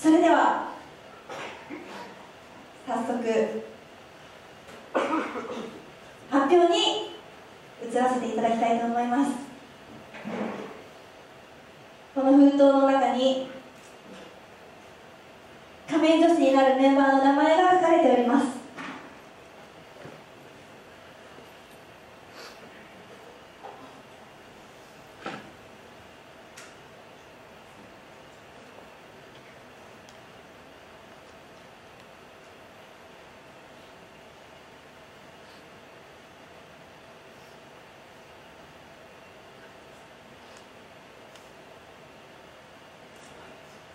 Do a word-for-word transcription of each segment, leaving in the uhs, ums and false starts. それでは早速発表に移らせていただきたいと思います。この封筒の中に仮面女子になるメンバーの名前が書かれております。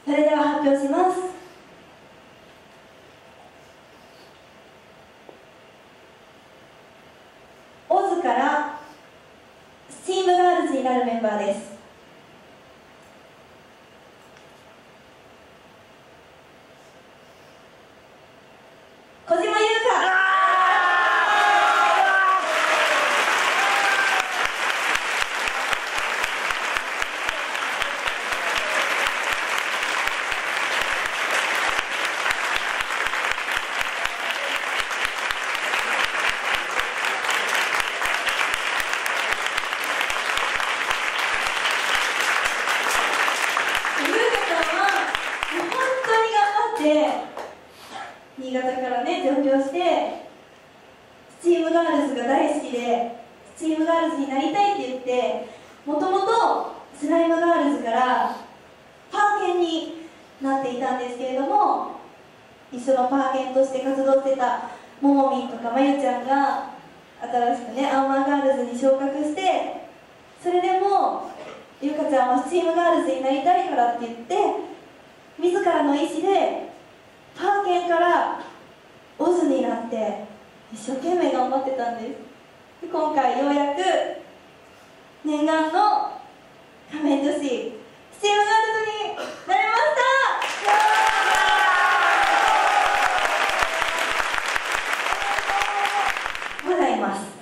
それでは発表します。オズからスチームガールズになるメンバーです。小島優香、新潟からね、上京してスチームガールズが大好きでスチームガールズになりたいって言って、もともとスライムガールズからパーケンになっていたんですけれども、一緒のパーケンとして活動してたももみんとかまゆちゃんが新しくね、アンマーガールズに昇格して、それでもゆかちゃんはスチームガールズになりたいからって言って自らの意思でパーケンからオズになって一生懸命頑張ってたんです。で、今回ようやく念願の仮面女子スチームガールズになりましたまだいます。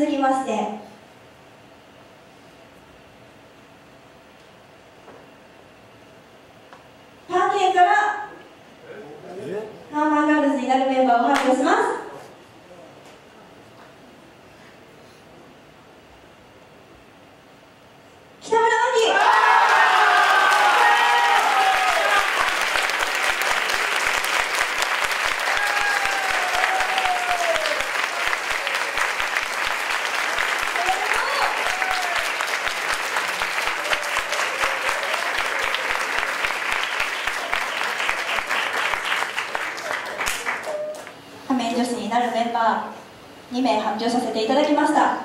続きまして、女子になるメンバーにめい発表させていただきました。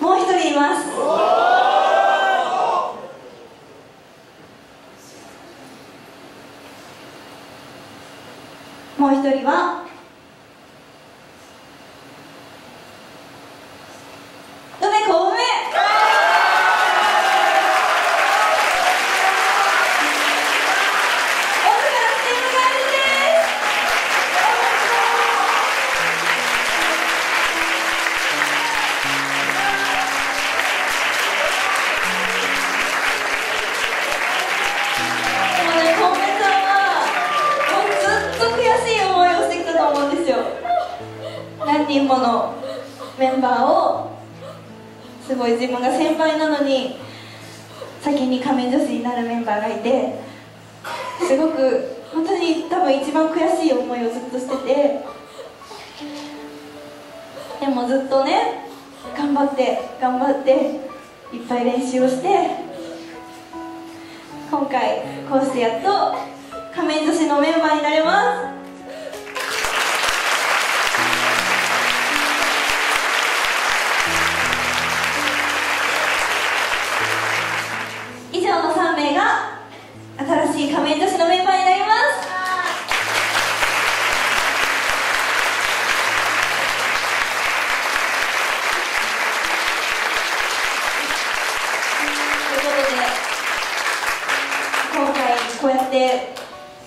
もう一人います。もう一人は何人ものメンバーを、すごい自分が先輩なのに先に仮面女子になるメンバーがいて、すごく本当に多分一番悔しい思いをずっとしてて、でもずっとね、頑張って頑張っていっぱい練習をして、今回こうしてやっと仮面女子のメンバーになれます。新しい仮面女子のメンバーになります。ということで、今回こうやって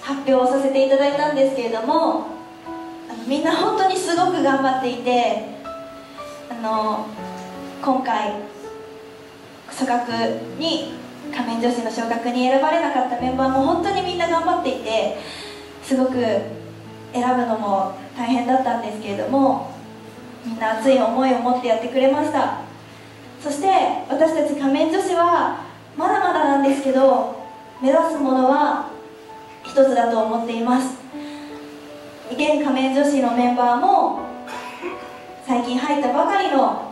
発表させていただいたんですけれども、あのみんな本当にすごく頑張っていて、あの今回小学に仮面女子の昇格に選ばれなかったメンバーも本当にみんな頑張っていて、すごく選ぶのも大変だったんですけれども、みんな熱い思いを持ってやってくれました。そして私たち仮面女子はまだまだなんですけど、目指すものは一つだと思っています。現仮面女子のメンバーも最近入ったばかりの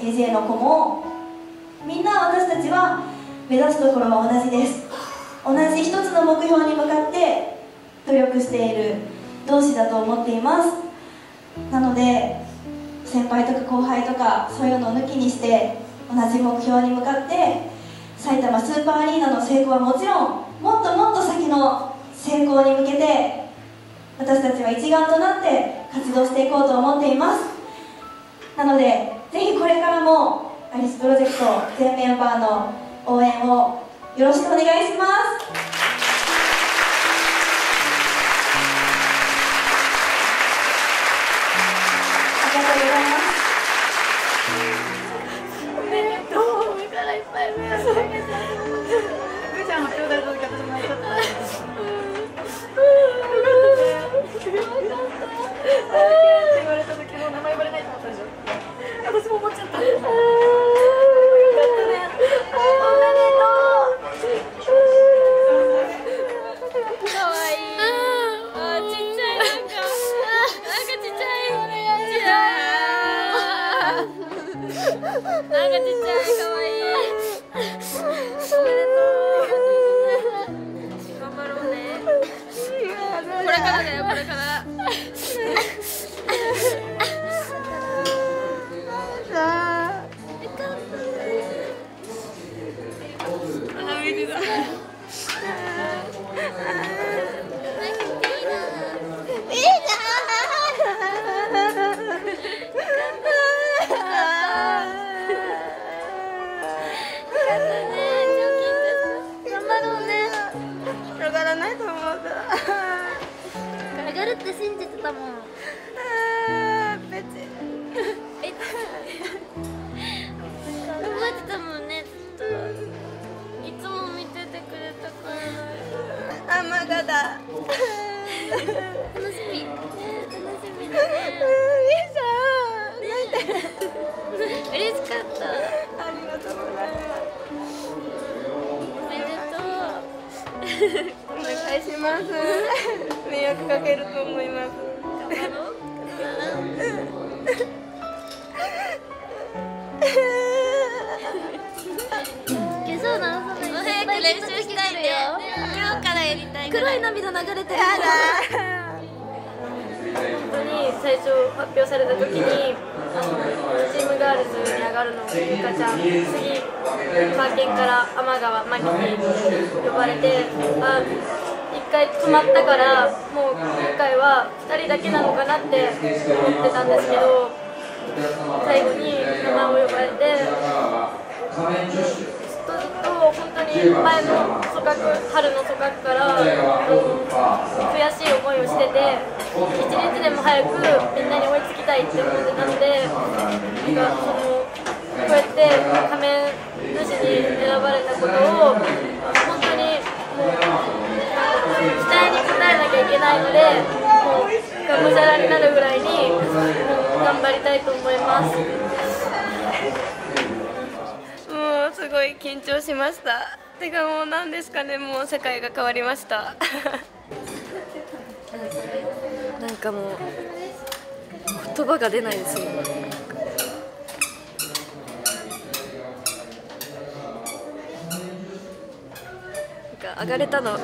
エージェー の子もみんな私たちは目指すところは同じです。同じ一つの目標に向かって努力している同士だと思っています。なので先輩とか後輩とかそういうのを抜きにして、同じ目標に向かって埼玉スーパーアリーナの成功はもちろん、もっともっと先の成功に向けて私たちは一丸となって活動していこうと思っています。なのでぜひこれからもアリスプロジェクト全メンバーの応援をよろしくお願いします。なんかもう言葉が出ないですよ。なんかあがれたの、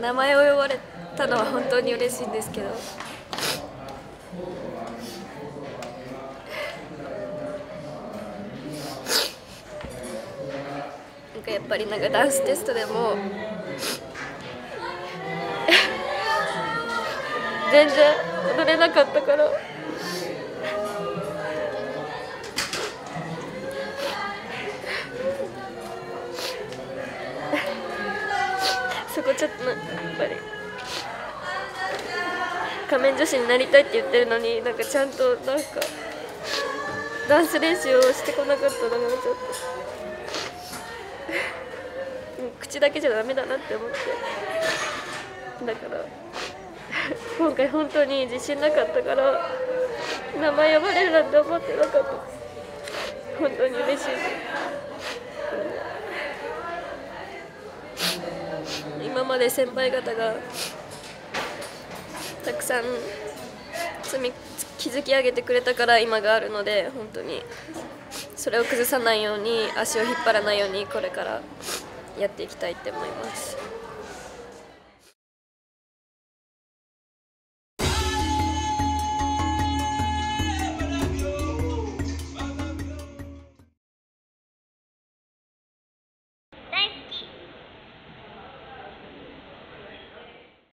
名前を呼ばれたのは本当に嬉しいんですけど、なんかやっぱりなんかダンステストでも全然踊れなかったから、そこちょっとやっぱり仮面女子になりたいって言ってるのに、なんかちゃんとなんかダンス練習をしてこなかったのがちょっともう口だけじゃダメだなって思って、だから今回本当に自信なかったから名前呼ばれるなんて思ってなかった。本当に嬉しいです。今まで先輩方がたくさん積み築き上げてくれたから今があるので、本当にそれを崩さないように足を引っ張らないようにこれからやっていきたいって思います。